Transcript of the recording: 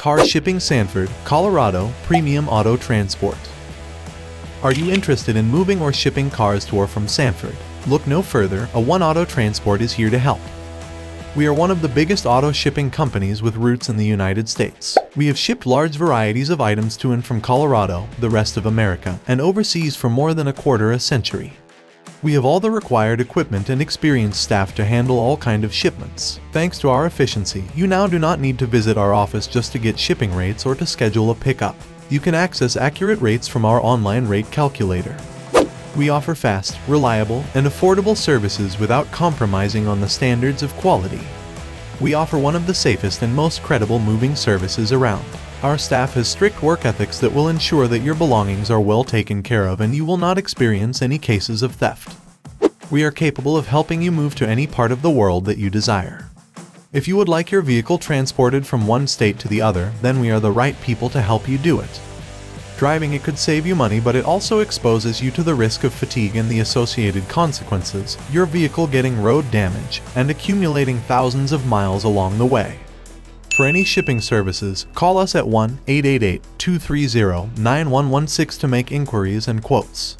Car Shipping Sanford, Colorado, Premium Auto Transport. Are you interested in moving or shipping cars to or from Sanford? Look no further, A1 Auto Transport is here to help. We are one of the biggest auto shipping companies with roots in the United States. We have shipped large varieties of items to and from Colorado, the rest of America, and overseas for more than a quarter century. We have all the required equipment and experienced staff to handle all kinds of shipments. Thanks to our efficiency, you now do not need to visit our office just to get shipping rates or to schedule a pickup. You can access accurate rates from our online rate calculator. We offer fast, reliable, and affordable services without compromising on the standards of quality. We offer one of the safest and most credible moving services around. Our staff has strict work ethics that will ensure that your belongings are well taken care of and you will not experience any cases of theft. We are capable of helping you move to any part of the world that you desire. If you would like your vehicle transported from one state to the other, then we are the right people to help you do it. Driving it could save you money, but it also exposes you to the risk of fatigue and the associated consequences, your vehicle getting road damage, and accumulating thousands of miles along the way. For any shipping services, call us at 1-888-230-9116 to make inquiries and quotes.